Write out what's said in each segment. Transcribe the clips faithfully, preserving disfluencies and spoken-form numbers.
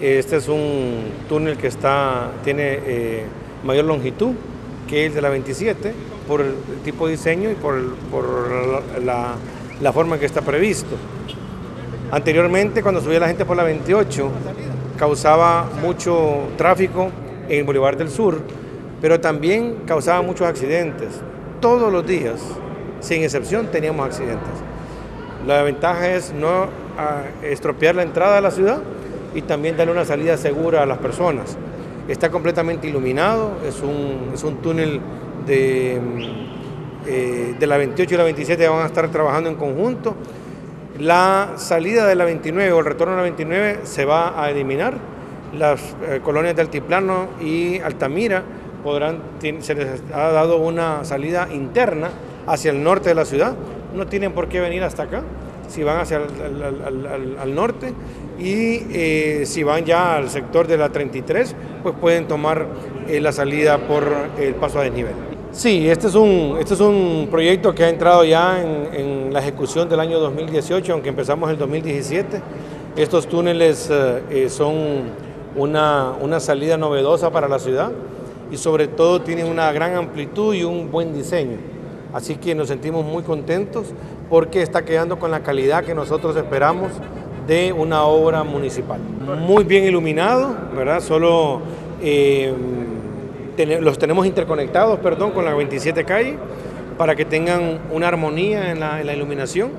Este es un túnel que está, tiene eh, mayor longitud que el de la veintisiete por el tipo de diseño y por, el, por la, la, la forma en que está previsto. Anteriormente, cuando subía la gente por la veintiocho, causaba mucho tráfico en el Boulevard del Sur, pero también causaba muchos accidentes. Todos los días, sin excepción, teníamos accidentes. La ventaja es no estropear la entrada a la ciudad y también darle una salida segura a las personas. Está completamente iluminado, es un, es un túnel de, eh, de la veintiocho y la veintisiete van a estar trabajando en conjunto. La salida de la veintinueve o el retorno a la veintinueve se va a eliminar. Las eh, colonias de Altiplano y Altamira podrán, se les ha dado una salida interna hacia el norte de la ciudad. No tienen por qué venir hasta acá, si van hacia el, al, al, al, al norte, y eh, si van ya al sector de la treinta y tres, pues pueden tomar eh, la salida por el paso a desnivel. Sí, este es un, este es un proyecto que ha entrado ya en, en la ejecución del año dos mil dieciocho, aunque empezamos el dos mil diecisiete. Estos túneles eh, son una, una salida novedosa para la ciudad y sobre todo tienen una gran amplitud y un buen diseño. Así que nos sentimos muy contentos porque está quedando con la calidad que nosotros esperamos de una obra municipal. Muy bien iluminado, ¿verdad? Solo eh, ten, los tenemos interconectados, perdón, con la veintisiete calle para que tengan una armonía en la, en la iluminación,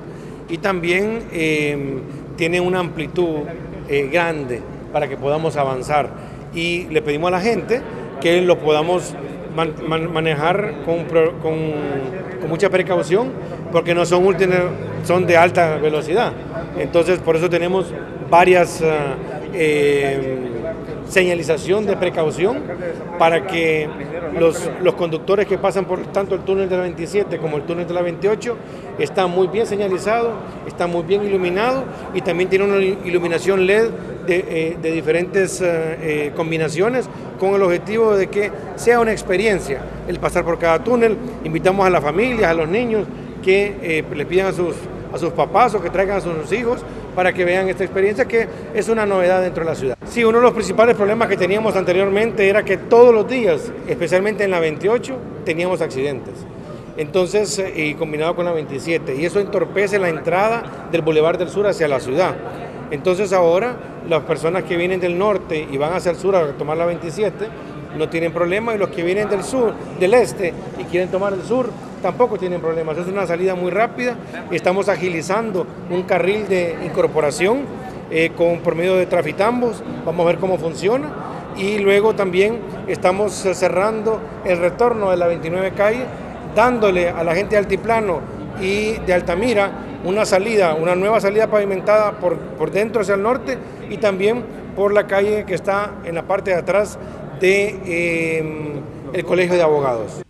y también eh, tiene una amplitud eh, grande para que podamos avanzar, y le pedimos a la gente que lo podamos Man, man, manejar con, con, con mucha precaución, porque no son últimos, son de alta velocidad. Entonces, por eso tenemos varias uh, eh, señalización de precaución para que los, los conductores que pasan por tanto el túnel de la veintisiete como el túnel de la veintiocho están muy bien señalizados, están muy bien iluminados, y también tiene una iluminación LED de, eh, de diferentes eh, eh, combinaciones, con el objetivo de que sea una experiencia el pasar por cada túnel. Invitamos a las familias, a los niños, que eh, les pidan a sus, a sus papás o que traigan a sus hijos para que vean esta experiencia, que es una novedad dentro de la ciudad. Sí, uno de los principales problemas que teníamos anteriormente era que todos los días, especialmente en la veintiocho, teníamos accidentes. Entonces, y combinado con la veintisiete, y eso entorpece la entrada del Boulevard del Sur hacia la ciudad. Entonces ahora las personas que vienen del norte y van hacia el sur a tomar la veintisiete no tienen problema, y los que vienen del sur, del este, y quieren tomar el sur tampoco tienen problemas. Es una salida muy rápida. Estamos agilizando un carril de incorporación eh, con, por medio de trafitambos. Vamos a ver cómo funciona, y luego también estamos cerrando el retorno de la veintinueve calle, dándole a la gente de Altiplano y de Altamira una salida, una nueva salida pavimentada por, por dentro hacia el norte, y también por la calle que está en la parte de atrás de eh, el Colegio de Abogados.